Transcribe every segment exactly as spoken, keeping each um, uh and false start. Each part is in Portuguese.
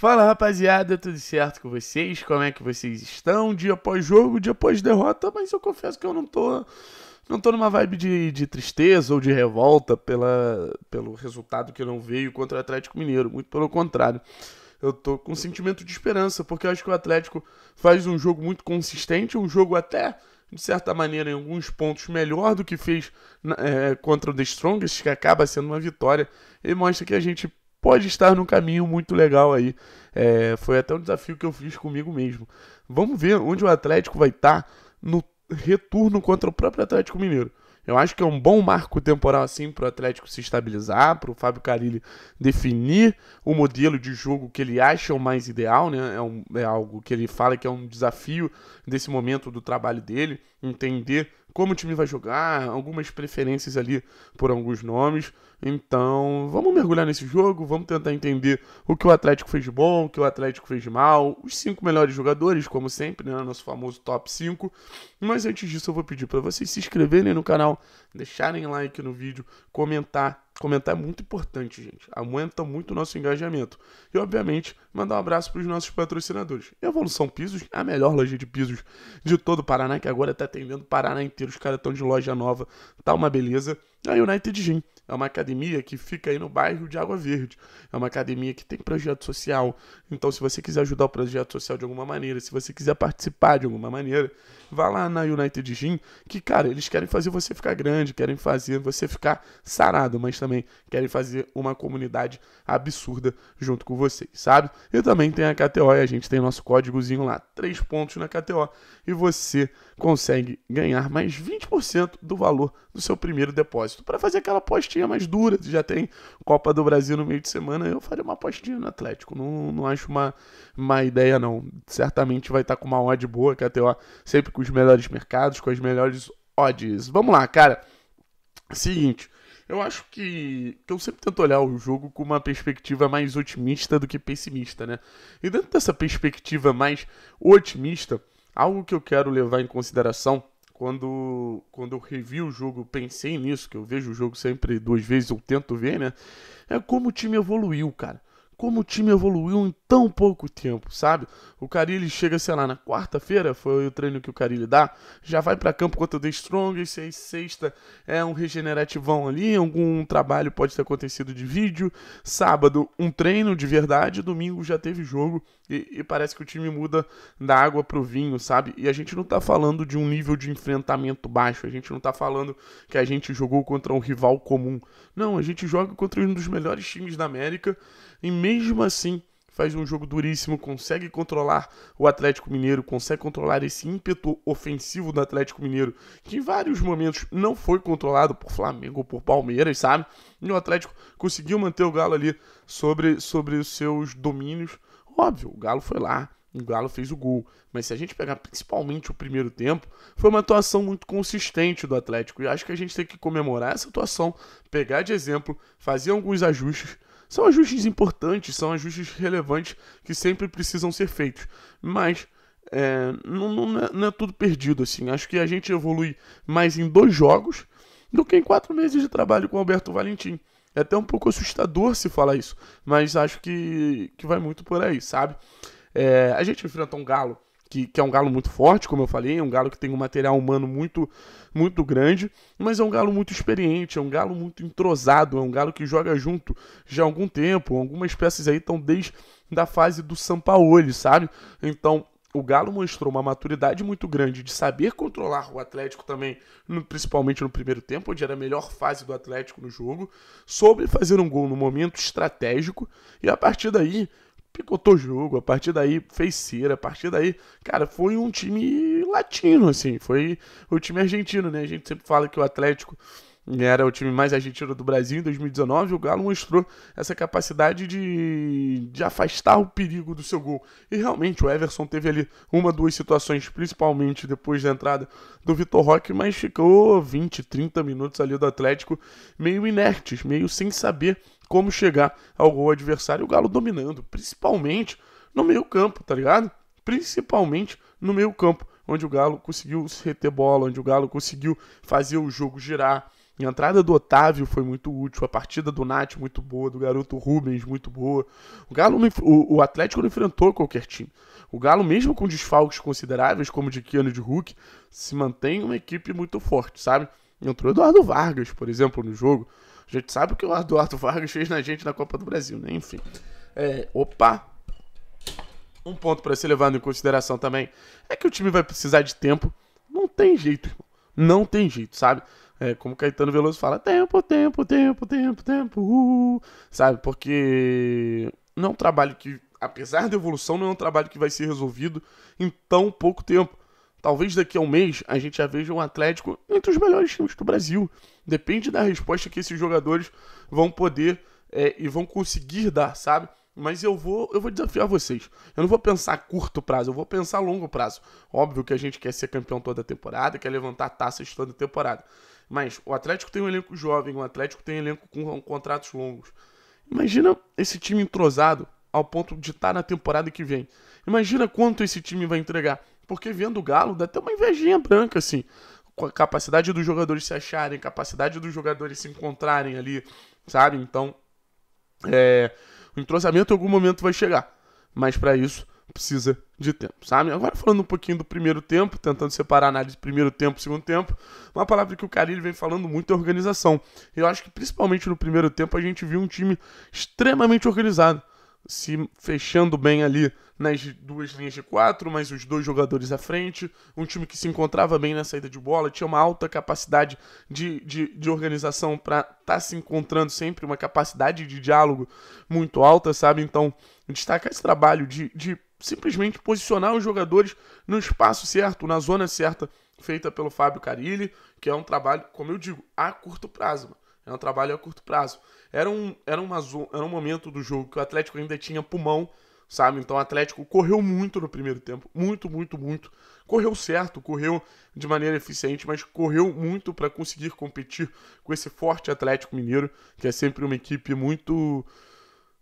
Fala rapaziada, tudo certo com vocês? Como é que vocês estão? Dia após jogo, dia após derrota, mas eu confesso que eu não tô, não tô numa vibe de, de tristeza ou de revolta pela, pelo resultado que não veio contra o Atlético Mineiro, muito pelo contrário. Eu tô com um sentimento de esperança, porque eu acho que o Atlético faz um jogo muito consistente, um jogo até, de certa maneira, em alguns pontos melhor do que fez é, contra o The Strongest, que acaba sendo uma vitória, e mostra que a gente pode estar num caminho muito legal aí. É, foi até um desafio que eu fiz comigo mesmo. Vamos ver onde o Atlético vai estar no retorno contra o próprio Atlético Mineiro. Eu acho que é um bom marco temporal assim para o Atlético se estabilizar, para o Fábio Carille definir o modelo de jogo que ele acha o mais ideal, né? É, um, é algo que ele fala que é um desafio desse momento do trabalho dele, entender como o time vai jogar, algumas preferências ali por alguns nomes. Então, vamos mergulhar nesse jogo, vamos tentar entender o que o Atlético fez de bom, o que o Atlético fez de mal, os cinco melhores jogadores, como sempre, né, nosso famoso top cinco. Mas antes disso, eu vou pedir para vocês se inscreverem no canal, deixarem like no vídeo, comentar. Comentar é muito importante, gente. Aumenta muito o nosso engajamento. E, obviamente, mandar um abraço para os nossos patrocinadores. Evolução Pisos, a melhor loja de pisos de todo o Paraná, que agora está atendendo o Paraná inteiro. Os caras estão de loja nova, tá uma beleza. A United Gym é uma academia que fica aí no bairro de Água Verde. É uma academia que tem projeto social. Então, se você quiser ajudar o projeto social de alguma maneira, se você quiser participar de alguma maneira, vá lá na United Gym, que, cara, eles querem fazer você ficar grande, querem fazer você ficar sarado, mas também querem fazer uma comunidade absurda junto com vocês, sabe? E também tem a K T O, e a gente tem nosso códigozinho lá, três pontos na K T O, e você consegue ganhar mais vinte por cento do valor do seu primeiro depósito. Para fazer aquela apostinha mais dura, já tem Copa do Brasil no meio de semana, eu faria uma apostinha no Atlético, não, não acho uma, uma ideia não. Certamente vai estar com uma odd boa, K T O sempre com os melhores mercados, com as melhores odds. Vamos lá, cara. Seguinte, eu acho que, que eu sempre tento olhar o jogo com uma perspectiva mais otimista do que pessimista, né? E dentro dessa perspectiva mais otimista, algo que eu quero levar em consideração, quando, quando eu revi o jogo, pensei nisso, que eu vejo o jogo sempre duas vezes, eu tento ver, né? É como o time evoluiu, cara. Como o time evoluiu em tão pouco tempo, sabe? O Carille chega, sei lá, na quarta-feira, foi o treino que o Carille dá, já vai para campo contra o The Strongest, e aí sexta é um regenerativão ali, algum trabalho pode ter acontecido de vídeo, sábado um treino de verdade, domingo já teve jogo, e, e parece que o time muda da água pro vinho, sabe? E a gente não tá falando de um nível de enfrentamento baixo, a gente não tá falando que a gente jogou contra um rival comum, não, a gente joga contra um dos melhores times da América, e mesmo assim faz um jogo duríssimo, consegue controlar o Atlético Mineiro, consegue controlar esse ímpeto ofensivo do Atlético Mineiro, que em vários momentos não foi controlado por Flamengo ou por Palmeiras, sabe? E o Atlético conseguiu manter o Galo ali sobre, sobre os seus domínios. Óbvio, o Galo foi lá, o Galo fez o gol, mas se a gente pegar principalmente o primeiro tempo, foi uma atuação muito consistente do Atlético, e acho que a gente tem que comemorar essa atuação, pegar de exemplo, fazer alguns ajustes. São ajustes importantes, são ajustes relevantes que sempre precisam ser feitos, mas é, não, não, é, não é tudo perdido, assim. Acho que a gente evolui mais em dois jogos do que em quatro meses de trabalho com o Alberto Valentim. É até um pouco assustador se falar isso, mas acho que, que vai muito por aí, sabe? É, a gente enfrenta um Galo, que, que é um Galo muito forte, como eu falei, é um Galo que tem um material humano muito, muito grande, mas é um Galo muito experiente, é um Galo muito entrosado, é um Galo que joga junto já há algum tempo, algumas peças aí estão desde da fase do Sampaoli, sabe? Então, o Galo mostrou uma maturidade muito grande de saber controlar o Atlético também, no, principalmente no primeiro tempo, onde era a melhor fase do Atlético no jogo, soube fazer um gol no momento estratégico, e a partir daí picotou o jogo, a partir daí fez cera, a partir daí, cara, foi um time latino, assim, foi o time argentino, né? A gente sempre fala que o Atlético era o time mais argentino do Brasil em dois mil e dezenove, o Galo mostrou essa capacidade de, de afastar o perigo do seu gol, e realmente o Everson teve ali uma, duas situações, principalmente depois da entrada do Vitor Roque, mas ficou vinte, trinta minutos ali do Atlético meio inertes, meio sem saber como chegar ao gol adversário, o Galo dominando, principalmente no meio campo, tá ligado? Principalmente no meio campo, onde o Galo conseguiu reter bola, onde o Galo conseguiu fazer o jogo girar, A entrada do Otávio foi muito útil, a partida do Nath muito boa, do garoto Rubens muito boa. O, Galo não, o, o Atlético não enfrentou qualquer time. O Galo, mesmo com desfalques consideráveis, como de Keanu e de Hulk, se mantém uma equipe muito forte, sabe? Entrou Eduardo Vargas, por exemplo, no jogo. A gente sabe o que o Eduardo Vargas fez na gente na Copa do Brasil, né? Enfim. É, opa! Um ponto para ser levado em consideração também é que o time vai precisar de tempo. Não tem jeito, irmão. Não tem jeito, sabe? É, como Caetano Veloso fala, tempo, tempo, tempo, tempo, tempo, uh, sabe? Porque não é um trabalho que, apesar da evolução, não é um trabalho que vai ser resolvido em tão pouco tempo. Talvez daqui a um mês a gente já veja um Atlético entre os melhores times do Brasil. Depende da resposta que esses jogadores vão poder é, e vão conseguir dar, sabe? Mas eu vou, eu vou desafiar vocês. Eu não vou pensar a curto prazo, eu vou pensar a longo prazo. Óbvio que a gente quer ser campeão toda a temporada, quer levantar taças toda a temporada. Mas o Atlético tem um elenco jovem, o Atlético tem um elenco com contratos longos. Imagina esse time entrosado ao ponto de estar na temporada que vem. Imagina quanto esse time vai entregar. Porque vendo o Galo, dá até uma invejinha branca, assim. Com a capacidade dos jogadores se acharem, capacidade dos jogadores se encontrarem ali, sabe? Então, é, o entrosamento em algum momento vai chegar. Mas para isso, precisa de tempo, sabe? Agora falando um pouquinho do primeiro tempo, tentando separar a análise do primeiro tempo e segundo tempo. Uma palavra que o Carille vem falando muito é organização. Eu acho que principalmente no primeiro tempo a gente viu um time extremamente organizado. Se fechando bem ali nas duas linhas de quatro, mas os dois jogadores à frente, um time que se encontrava bem na saída de bola, tinha uma alta capacidade de, de, de organização para estar tá se encontrando sempre, uma capacidade de diálogo muito alta, sabe? Então, destacar esse trabalho de, de simplesmente posicionar os jogadores no espaço certo, na zona certa, feita pelo Fábio Carille, que é um trabalho, como eu digo, a curto prazo, mano. É um trabalho a curto prazo. Era um, era, uma, era um momento do jogo que o Atlético ainda tinha pulmão, sabe? Então o Atlético correu muito no primeiro tempo. Muito, muito, muito. Correu certo, correu de maneira eficiente, mas correu muito para conseguir competir com esse forte Atlético Mineiro, que é sempre uma equipe muito...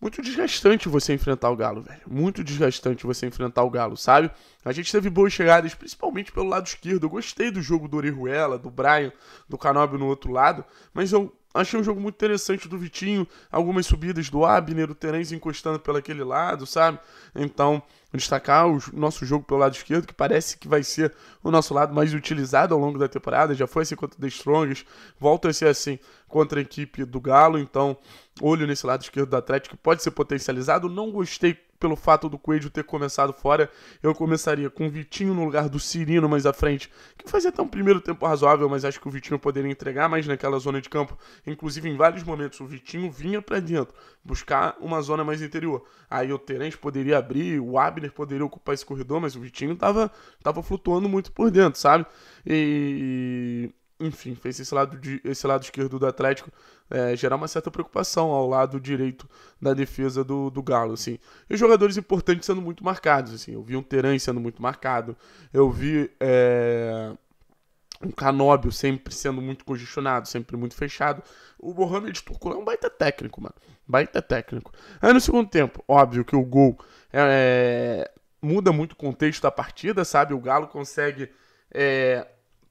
Muito desgastante você enfrentar o Galo, velho. Muito desgastante você enfrentar o Galo, sabe? A gente teve boas chegadas, principalmente pelo lado esquerdo. Eu gostei do jogo do Orejuela, do Bryan, do Canobbio no outro lado, mas eu... achei um jogo muito interessante do Vitinho, algumas subidas do Abner, o Terence encostando pelo aquele lado, sabe? Então, destacar o nosso jogo pelo lado esquerdo, que parece que vai ser o nosso lado mais utilizado ao longo da temporada. Já foi assim contra o The Strongest, volta a ser assim contra a equipe do Galo. Então, olho nesse lado esquerdo do Atlético, que pode ser potencializado. Não gostei pelo fato do Coelho ter começado fora. Eu começaria com o Vitinho no lugar do Cirino mais à frente, que fazia até um primeiro tempo razoável, mas acho que o Vitinho poderia entregar mais naquela zona de campo. Inclusive, em vários momentos, o Vitinho vinha para dentro, buscar uma zona mais interior. Aí o Terence poderia abrir, o Abner poderia ocupar esse corredor, mas o Vitinho tava, tava flutuando muito por dentro, sabe? E... enfim, fez esse lado, de, esse lado esquerdo do Atlético é, gerar uma certa preocupação ao lado direito da defesa do, do Galo, assim. E os jogadores importantes sendo muito marcados, assim. Eu vi um Teran sendo muito marcado, eu vi é, um Canobbio sempre sendo muito congestionado, sempre muito fechado. O Borrano de Turcula é um baita técnico, mano. Baita técnico. Aí no segundo tempo, óbvio que o gol é, muda muito o contexto da partida, sabe? O Galo consegue... É,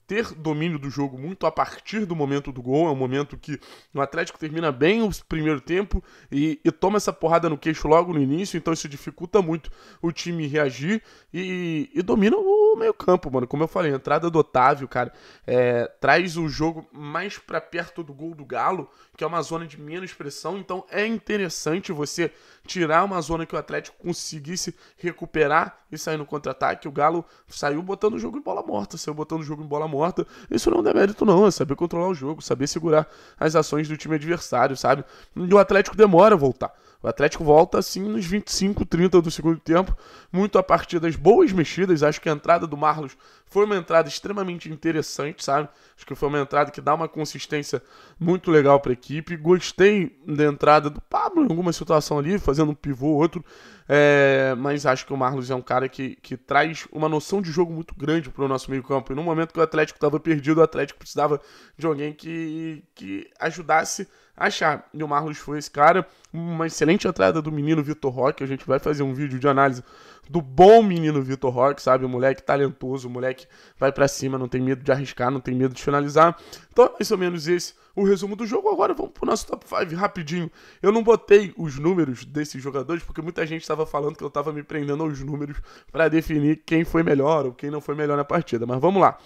ter domínio do jogo muito a partir do momento do gol. É um momento que o Atlético termina bem o primeiro tempo e, e toma essa porrada no queixo logo no início, então isso dificulta muito o time reagir e, e domina o meio campo, mano. Como eu falei, a entrada do Otávio, cara, é, traz o jogo mais pra perto do gol do Galo, que é uma zona de menos pressão, então é interessante você tirar uma zona que o Atlético conseguisse recuperar e sair no contra-ataque. O Galo saiu botando o jogo em bola morta, saiu botando o jogo em bola morta. Morta, isso não é demérito não, é saber controlar o jogo, saber segurar as ações do time adversário, sabe? E o Atlético demora a voltar. O Atlético volta assim nos vinte e cinco, trinta do segundo tempo, muito a partir das boas mexidas. Acho que a entrada do Marlos foi uma entrada extremamente interessante, sabe? Acho que foi uma entrada que dá uma consistência muito legal para a equipe. Gostei da entrada do Pablo em alguma situação ali, fazendo um pivô ou outro. É, mas acho que o Marlos é um cara que, que traz uma noção de jogo muito grande para o nosso meio campo. E no momento que o Atlético estava perdido, o Atlético precisava de alguém que, que ajudasse achar. E o Marlos foi esse cara. Uma excelente entrada do menino Vitor Roque. A gente vai fazer um vídeo de análise do bom menino Vitor Roque, sabe? O moleque talentoso, o moleque vai pra cima, não tem medo de arriscar, não tem medo de finalizar. Então, mais ou menos esse o resumo do jogo. Agora vamos pro nosso top cinco rapidinho. Eu não botei os números desses jogadores, porque muita gente estava falando que eu estava me prendendo aos números para definir quem foi melhor ou quem não foi melhor na partida. Mas vamos lá.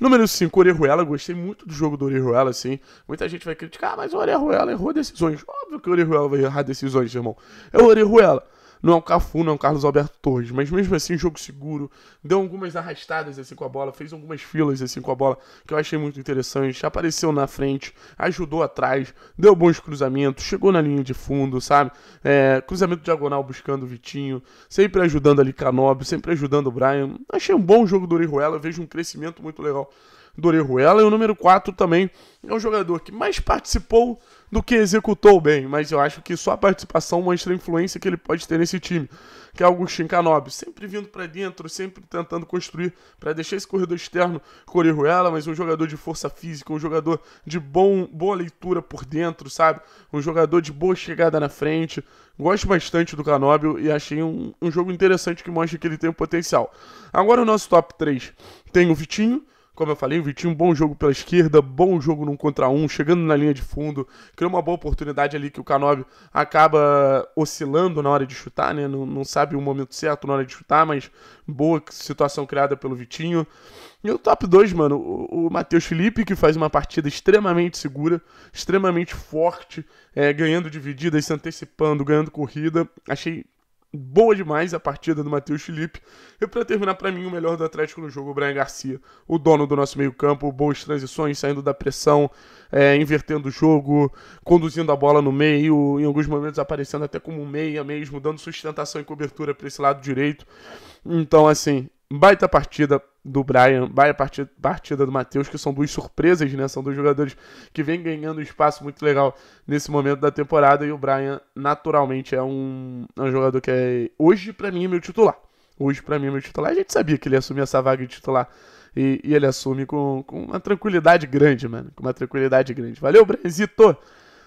Número cinco, Orejuela. Gostei muito do jogo do Orejuela, assim. Muita gente vai criticar, ah, mas o Orejuela errou decisões. Óbvio que o Orejuela vai errar decisões, irmão. É o Orejuela. Não é o Cafu, não é o Carlos Alberto Torres, mas mesmo assim, jogo seguro, deu algumas arrastadas assim com a bola, fez algumas filas assim com a bola, que eu achei muito interessante, apareceu na frente, ajudou atrás, deu bons cruzamentos, chegou na linha de fundo, sabe? É, cruzamento diagonal buscando o Vitinho, sempre ajudando ali Canobbio, sempre ajudando o Bryan. Achei um bom jogo do Orejuela, vejo um crescimento muito legal do Orejuela. E o número quatro também é um jogador que mais participou do que executou bem, mas eu acho que só a participação mostra a influência que ele pode ter nesse time, que é o Agustin Canobbio, sempre vindo para dentro, sempre tentando construir para deixar esse corredor externo com o Orejuela, mas um jogador de força física, um jogador de bom, boa leitura por dentro, sabe? Um jogador de boa chegada na frente. Gosto bastante do Canobbio e achei um, um jogo interessante que mostra que ele tem um potencial. Agora o nosso top três tem o Vitinho. Como eu falei, o Vitinho, bom jogo pela esquerda, bom jogo num contra um, chegando na linha de fundo, criou uma boa oportunidade ali que o Canobbio acaba oscilando na hora de chutar, né? Não, não sabe o momento certo na hora de chutar, mas boa situação criada pelo Vitinho. E o top dois, mano, o, o Matheus Felipe, que faz uma partida extremamente segura, extremamente forte, é, ganhando divididas, se antecipando, ganhando corrida. Achei boa demais a partida do Matheus Felipe. E pra terminar, pra mim, o melhor do Atlético no jogo, o Bryan García, o dono do nosso meio campo, boas transições, saindo da pressão, é, invertendo o jogo, conduzindo a bola no meio, em alguns momentos aparecendo até como meia mesmo, dando sustentação e cobertura pra esse lado direito. Então, assim, baita partida do Bryan, baita partida, partida do Matheus, que são duas surpresas, né? São dois jogadores que vêm ganhando espaço muito legal nesse momento da temporada. E o Bryan, naturalmente, é um, é um jogador que é, hoje, pra mim, é meu titular. Hoje, pra mim, é meu titular. A gente sabia que ele ia assumir essa vaga de titular. E, e ele assume com, com uma tranquilidade grande, mano. Com uma tranquilidade grande. Valeu, Bryanzito!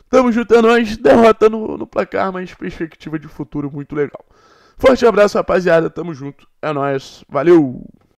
Tamo junto a nós. Derrota no, no placar, mas perspectiva de futuro muito legal. Forte abraço, rapaziada. Tamo junto. É nóis. Valeu!